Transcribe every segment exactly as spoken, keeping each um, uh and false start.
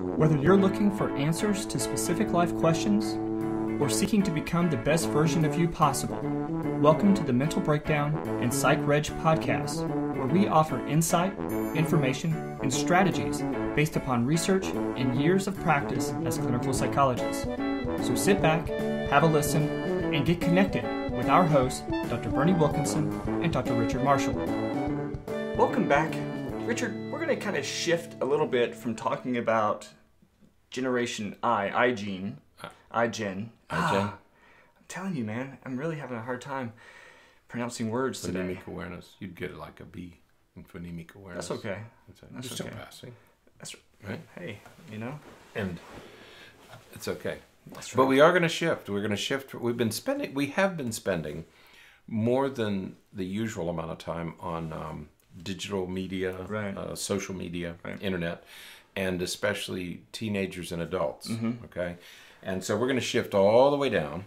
Whether you're looking for answers to specific life questions or seeking to become the best version of you possible, welcome to the Mental Breakdown and Psych Reg podcast, where we offer insight, information, and strategies based upon research and years of practice as clinical psychologists. So sit back, have a listen, and get connected with our hosts, Doctor Bernie Wilkinson and Doctor Richard Marshall. Welcome back. Richard, we're going to kind of shift a little bit from talking about Generation I, iGene, iGen. Ah, I'm telling you, man, I'm really having a hard time pronouncing words phonemic today. Phonemic awareness. You'd get it like a B in phonemic awareness. That's okay. That's, That's okay. Still passing. That's right. Hey, you know. And it's okay. That's right. But we are going to shift. We're going to shift. We've been spending, we have been spending more than the usual amount of time on um, digital media, right. uh, social media, right. internet, and especially teenagers and adults. Mm-hmm. Okay. And so we're going to shift all the way down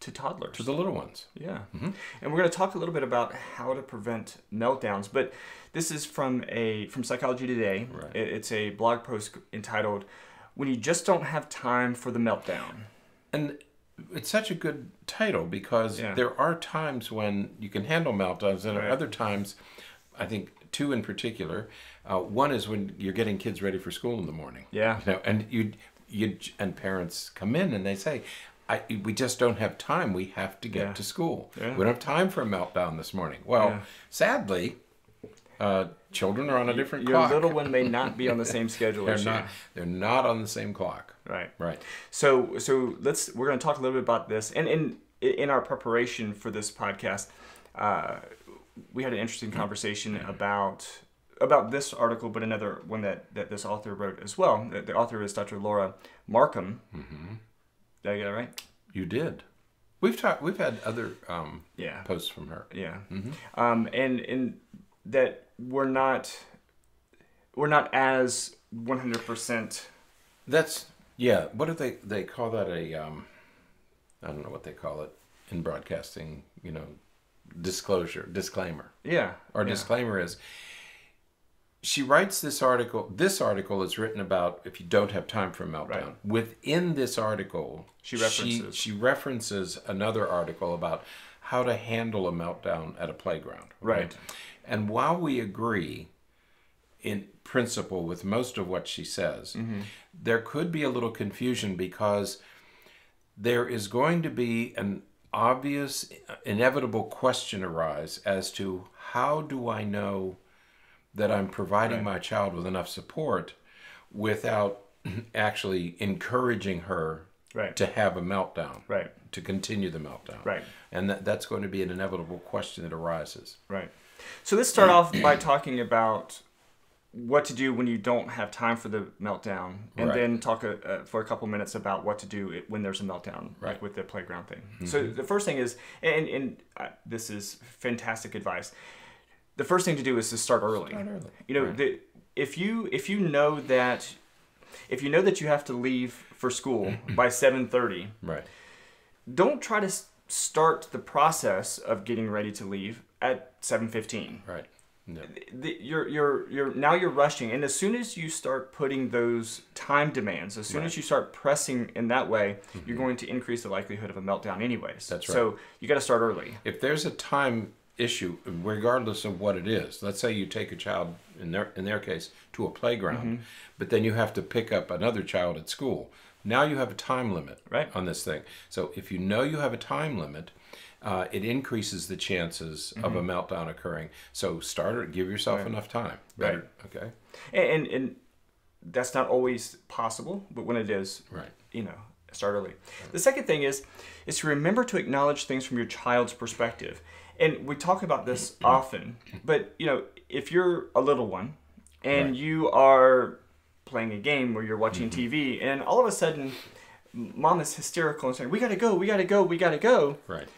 to toddlers, to the little ones. Yeah. Mm-hmm. And we're going to talk a little bit about how to prevent meltdowns, but this is from a, from Psychology Today. Right. It's a blog post entitled, "When You Just Don't Have Time for the Meltdown." And it's such a good title because yeah. there are times when you can handle meltdowns, and right. other times, I think two in particular. Uh, one is when you're getting kids ready for school in the morning. Yeah. You know, and you, you and parents come in and they say, I, we just don't have time. We have to get yeah. to school. Yeah. We don't have time for a meltdown this morning. Well, yeah. sadly, uh, children are on a different Your clock. Your little one may not be on the same schedule. They're not. They're not on the same clock. Right. Right. So, so let's. We're going to talk a little bit about this. And in in our preparation for this podcast, uh, we had an interesting conversation about about this article, but another one that that this author wrote as well. The author is Doctor Laura Markham. Mm-hmm. Did I get it right? You did. We've talked. We've had other um, yeah. posts from her. Yeah. Mm-hmm. Um, and and that we're not we're not as one hundred percent. That's yeah. What do they they call that? A um, I don't know what they call it in broadcasting. You know, disclosure, disclaimer. Yeah. Our yeah. disclaimer is. She writes this article. This article is written about if you don't have time for a meltdown. Right. Within this article, she references. She, she references another article about how to handle a meltdown at a playground. Right. right. And while we agree in principle with most of what she says, mm-hmm. there could be a little confusion because there is going to be an obvious, inevitable question arise as to how do I know that I'm providing right. my child with enough support without actually encouraging her right. to have a meltdown, right. to continue the meltdown. Right. And that, that's going to be an inevitable question that arises. Right. So let's start off by talking about what to do when you don't have time for the meltdown, and right. then talk a, uh, for a couple minutes about what to do when there's a meltdown, right. like with the playground thing. Mm-hmm. So the first thing is, and, and uh, this is fantastic advice, the first thing to do is to start early. Start early. You know, right. the, if you if you know that if you know that you have to leave for school by seven thirty, right. don't try to start the process of getting ready to leave at seven fifteen. Right. No. The, you're you're you're now you're rushing, and as soon as you start putting those time demands, as soon right. as you start pressing in that way, mm-hmm. you're going to increase the likelihood of a meltdown anyways. That's right. So you got to start early. If there's a time issue, regardless of what it is. Let's say you take a child, in their in their case, to a playground, mm-hmm. but then you have to pick up another child at school. Now you have a time limit right. on this thing. So if you know you have a time limit, uh, it increases the chances mm-hmm. of a meltdown occurring. So start or give yourself right. enough time. Better, right. Okay. And, and and that's not always possible, but when it is, right. you know, start early. Right. The second thing is is to remember to acknowledge things from your child's perspective. And we talk about this often, but you know, if you're a little one and right. you are playing a game where you're watching mm-hmm. T V, and all of a sudden mom is hysterical and saying, "We gotta go, we gotta go, we gotta go." Right.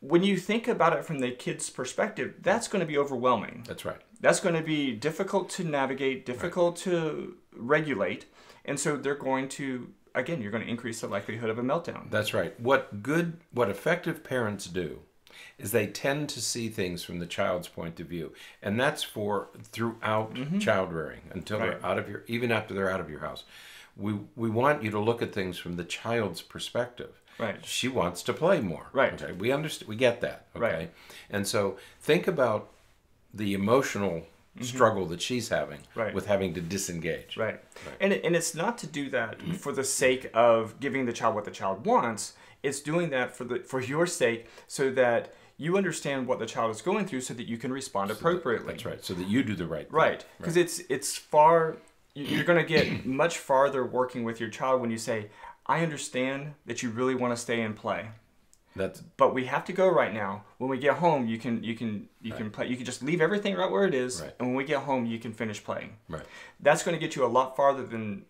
When you think about it from the kid's perspective, that's going to be overwhelming. That's right. That's going to be difficult to navigate, difficult right. to regulate, and so they're going to, again, you're going to increase the likelihood of a meltdown. That's right. What good, what effective parents do is they tend to see things from the child's point of view. And that's for throughout mm-hmm. child rearing, until right. they're out of your, even after they're out of your house. We, we want you to look at things from the child's perspective. Right. She wants to play more. Right. Okay. We understand. We get that. Okay. Right. And so think about the emotional Mm-hmm. struggle that she's having right. with having to disengage. Right. right. And, it, and it's not to do that mm-hmm. for the sake of giving the child what the child wants. It's doing that for, the, for your sake, so that you understand what the child is going through, so that you can respond so appropriately. That, that's right. So that you do the right thing. Right. Because right. it's, it's far... You're going to get much farther working with your child when you say, I understand that you really want to stay and play. That's, but we have to go right now. When we get home, you can you can you right. can play. You can just leave everything right where it is, right. and when we get home, you can finish playing. Right. That's going to get you a lot farther than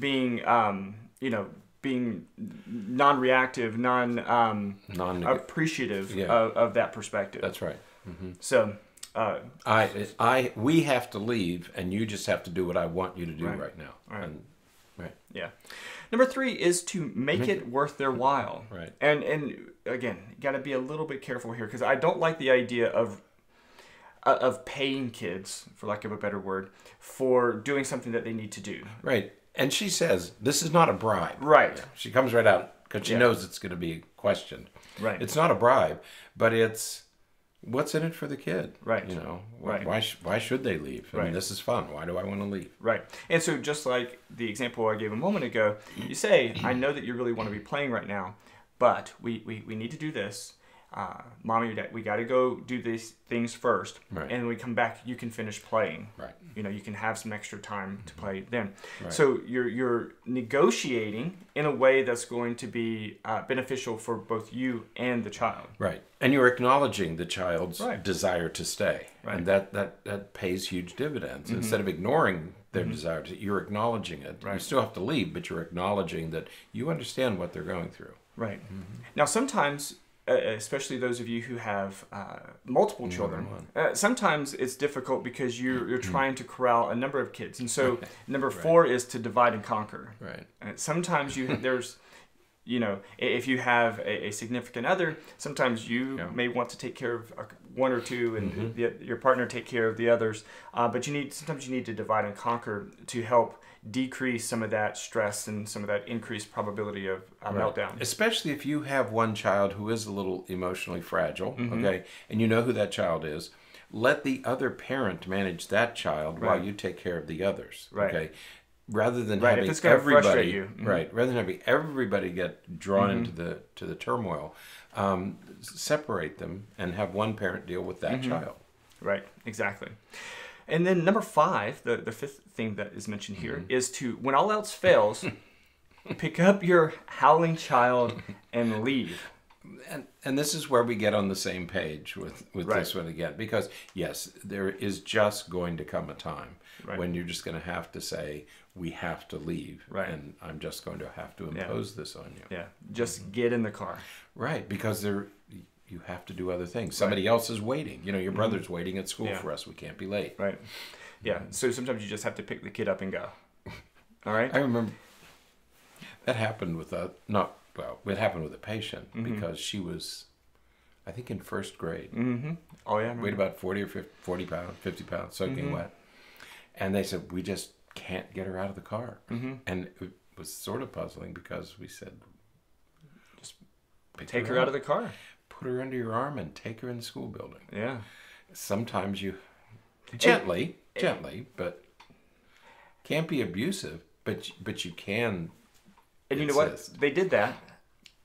being um, you know being non-reactive, non um, non appreciative yeah. of, of that perspective. That's right. Mm-hmm. So. Uh, I, I, we have to leave, and you just have to do what I want you to do right, right now. Right. And, right. Yeah. Number three is to make, make it, it worth their while. Right. And and again, got to be a little bit careful here, because I don't like the idea of uh, of paying kids, for lack of a better word, for doing something that they need to do. Right. And she says this is not a bribe. Right. She comes right out, because she yeah. knows it's going to be questioned. Right. It's not a bribe, but it's. What's in it for the kid? Right. You know, wh right. why, sh why should they leave? I right. mean, this is fun. Why do I want to leave? Right. And so just like the example I gave a moment ago, you say, I know that you really want to be playing right now, but we, we, we need to do this. Uh, Mommy or Dad, we got to go do these things first. Right. And when we come back, you can finish playing. Right. You know, you can have some extra time to play then. Right. So you're, you're negotiating in a way that's going to be uh, beneficial for both you and the child. Right. And you're acknowledging the child's right. desire to stay. Right. And that, that, that pays huge dividends. Mm-hmm. Instead of ignoring their mm-hmm. desire, to, you're acknowledging it. Right. You still have to leave, but you're acknowledging that you understand what they're going through. Right. Mm-hmm. Now, sometimes... Uh, especially those of you who have uh, multiple children, uh, sometimes it's difficult because you're, you're trying to corral a number of kids. And so number four right. is to divide and conquer. Right. And sometimes you there's, you know, if you have a, a significant other, sometimes you yeah. may want to take care of one or two and mm-hmm. the, your partner take care of the others. Uh, but you need, sometimes you need to divide and conquer to help decrease some of that stress and some of that increased probability of uh, right. meltdown. Especially if you have one child who is a little emotionally fragile, mm-hmm. okay, and you know who that child is, let the other parent manage that child right. while you take care of the others, right. okay? Rather than right. having everybody, you. Mm-hmm. right, rather than having everybody get drawn mm-hmm. into the to the turmoil, um, separate them and have one parent deal with that mm-hmm. child. Right, exactly. And then number five, the, the fifth thing that is mentioned here, mm-hmm. is to, when all else fails, pick up your howling child and leave. And, and this is where we get on the same page with, with right. this one again. Because, yes, there is just going to come a time right. when you're just going to have to say, we have to leave. Right. And I'm just going to have to impose yeah. this on you. Yeah. Just mm-hmm. get in the car. Right. Because there... you have to do other things. Somebody right. else is waiting. You know, your brother's mm-hmm. waiting at school yeah. for us. We can't be late. Right. Yeah. So sometimes you just have to pick the kid up and go. All right. I remember that happened with a, not, well, it happened with a patient mm-hmm. because she was, I think, in first grade. Mm-hmm. Oh, yeah. Weighed about forty or fifty, forty pounds, fifty pounds, soaking mm-hmm. wet. And they said, we just can't get her out of the car. Mm-hmm. And it was sort of puzzling because we said, just take her, her out of the car. Put her under your arm and take her in the school building. Yeah. Sometimes you... Gently, it, gently, it, but... Can't be abusive, but, but you can And you insist. Know what? They did that.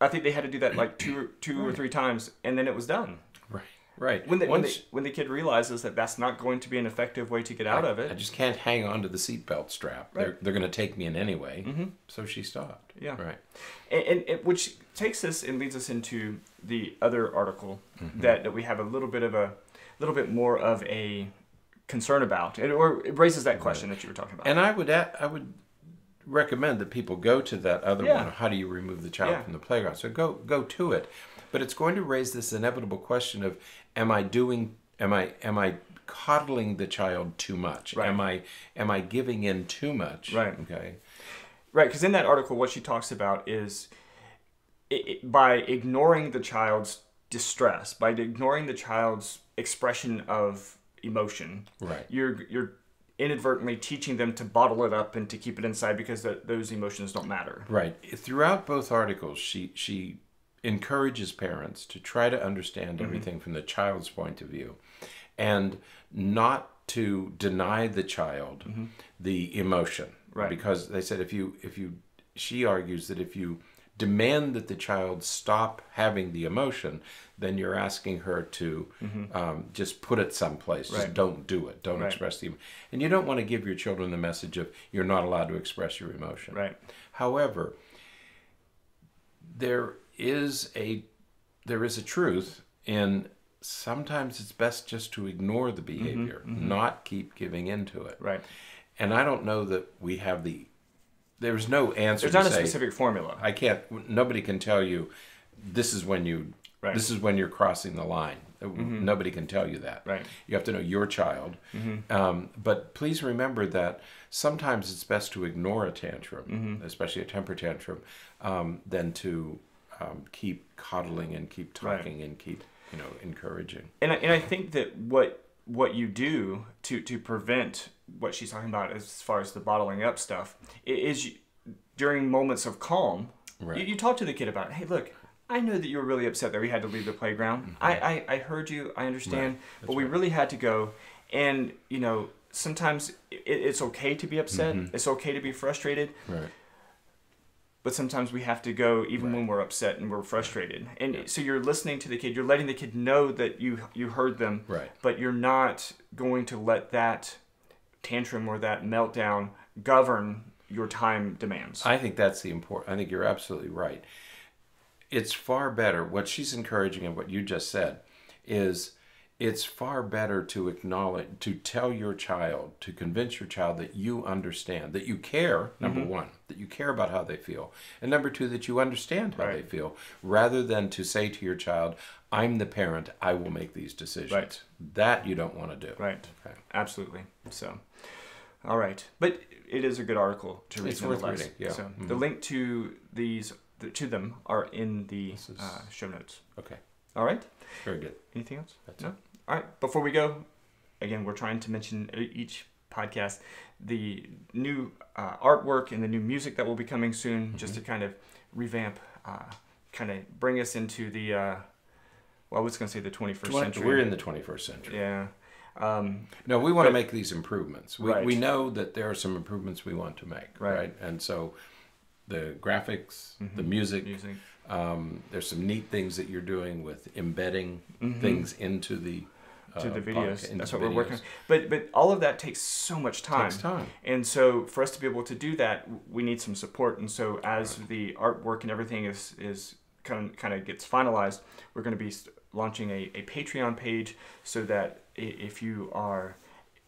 I think they had to do that like two, two right. or three times, and then it was done. Right, right. When the, Once, when, the, when the kid realizes that that's not going to be an effective way to get out I, of it... I just can't hang on to the seatbelt strap. Right. They're, they're going to take me in anyway. Mm-hmm. So she stopped. Yeah. Right. And, and, and which... takes us and leads us into the other article mm-hmm. that, that we have a little bit of a little bit more of a concern about, and or it raises that question right. that you were talking about. And I would add, I would recommend that people go to that other yeah. one. How do you remove the child yeah. from the playground? So go go to it, but it's going to raise this inevitable question of: Am I doing? Am I am I coddling the child too much? Right. Am I am I giving in too much? Right. Okay. Right, because in that article, what she talks about is. It, it, by ignoring the child's distress, by ignoring the child's expression of emotion, right, you're you're inadvertently teaching them to bottle it up and to keep it inside because th those emotions don't matter. Right. Throughout both articles, she she encourages parents to try to understand everything mm-hmm. from the child's point of view, and not to deny the child mm-hmm. the emotion. Right. Because they said if you if you she argues that if you demand that the child stop having the emotion, then you're asking her to mm-hmm. um, just put it someplace. Right. Just don't do it. Don't right. express the emotion. And you don't want to give your children the message of you're not allowed to express your emotion. Right. However, there is a there is a truth in sometimes it's best just to ignore the behavior, mm-hmm. Mm-hmm. not keep giving into it. Right. And I don't know that we have the There's no answer. There's not to say, a specific formula. I can't. Nobody can tell you. This is when you. Right. This is when you're crossing the line. Mm-hmm. Nobody can tell you that. Right. You have to know your child. Mm-hmm. um, but please remember that sometimes it's best to ignore a tantrum, mm-hmm. especially a temper tantrum, um, than to um, keep coddling and keep talking right. and keep you know encouraging. And I, and I think that what what you do to to prevent what she's talking about as far as the bottling up stuff is, during moments of calm, right. you, you talk to the kid about, hey, look, I know that you were really upset that we had to leave the playground. Mm-hmm. I, I, I heard you, I understand, right. but we right. really had to go. And, you know, sometimes it, it's okay to be upset. Mm-hmm. It's okay to be frustrated. Right. But sometimes we have to go even right. when we're upset and we're frustrated. And yeah. so you're listening to the kid. You're letting the kid know that you, you heard them, right. but you're not going to let that tantrum or that meltdown govern your time demands. I think that's the important, I think you're absolutely right. It's far better, what she's encouraging and what you just said is it's far better to acknowledge, to tell your child, to convince your child that you understand, that you care, number mm-hmm. one, that you care about how they feel, and number two, that you understand how right. they feel, rather than to say to your child, I'm the parent, I will make these decisions. Right. That you don't want to do. Right. Okay. Absolutely. So, all right. But it is a good article to read. It's worth reading, yeah. So mm-hmm. the link to these, to them are in the is... uh, show notes. Okay. All right. Very good. Anything else? That's no? It. All right. Before we go, again, we're trying to mention each podcast the new uh, artwork and the new music that will be coming soon, mm-hmm. just to kind of revamp, uh, kind of bring us into the, uh, well, I was going to say the twenty-first century. We're in the twenty-first century. Yeah. Um, no, we want but, to make these improvements. We, right. we know that there are some improvements we want to make. Right. right? And so the graphics, mm-hmm. the music. music. Um, there's some neat things that you're doing with embedding mm-hmm. things into the uh, to the videos. Podcast, That's what videos. We're working on. But but all of that takes so much time. Takes time. And so for us to be able to do that, we need some support. And so as right. the artwork and everything is is kind of, kind of gets finalized, we're going to be launching a, a Patreon page so that if you are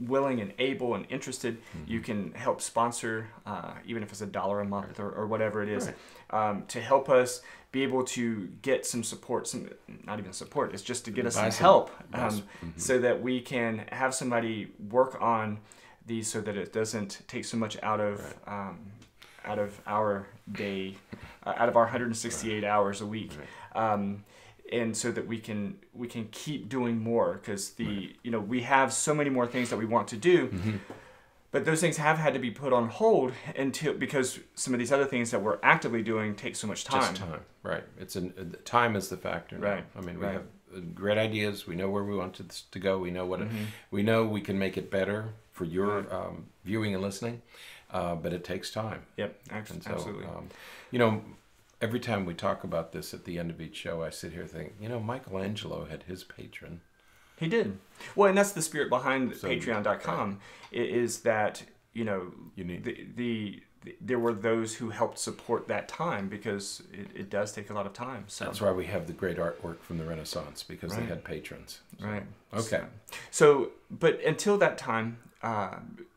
willing and able and interested, mm-hmm. you can help sponsor, uh, even if it's a dollar a month or, or whatever it is, right. um, to help us be able to get some support, some not even support, it's just to get us some help, um, mm-hmm. so that we can have somebody work on these so that it doesn't take so much out of right. um, out of our day, uh, out of our one hundred sixty-eight right. hours a week. Right. Um, and so that we can we can keep doing more, because the right. you know we have so many more things that we want to do, mm-hmm. but those things have had to be put on hold until, because some of these other things that we're actively doing take so much time. Just time, right? It's an time is the factor. Now. Right. I mean, we right. have great ideas. We know where we want it to go. We know what mm-hmm. it, we know we can make it better for your right. um, viewing and listening, uh, but it takes time. Yep, and so, absolutely. Um, you know. Every time we talk about this at the end of each show, I sit here thinking, you know, Michelangelo had his patron. He did. Well, and that's the spirit behind so, Patreon dot com right. is that, you know, you need the, the, the there were those who helped support that time, because it, it does take a lot of time. So that's why we have the great artwork from the Renaissance, because right. they had patrons. So. Right. Okay. So, but until that time, uh,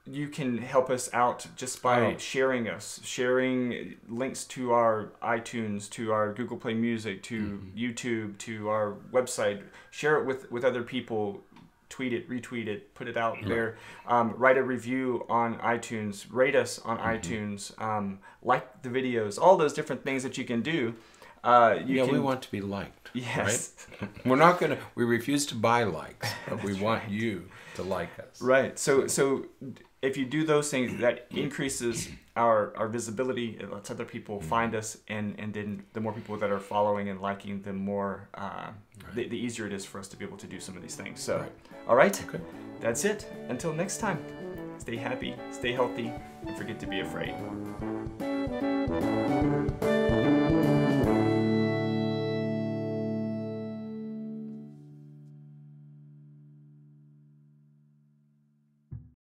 you can help us out just by oh. sharing us, sharing links to our iTunes, to our Google Play Music, to mm-hmm. YouTube, to our website. Share it with, with other people. Tweet it, retweet it, put it out yeah. there. Um, write a review on iTunes. Rate us on mm-hmm. iTunes. Um, like the videos. All those different things that you can do Uh, you yeah, can, we want to be liked. Yes, right? We're not gonna. We refuse to buy likes, but we want right. you to like us. Right. So, so if you do those things, that increases our our visibility. It lets other people find us, and and then the more people that are following and liking, the more uh, right. the, the easier it is for us to be able to do some of these things. So, right. all right, okay. That's it. Until next time, stay happy, stay healthy, and forget to be afraid.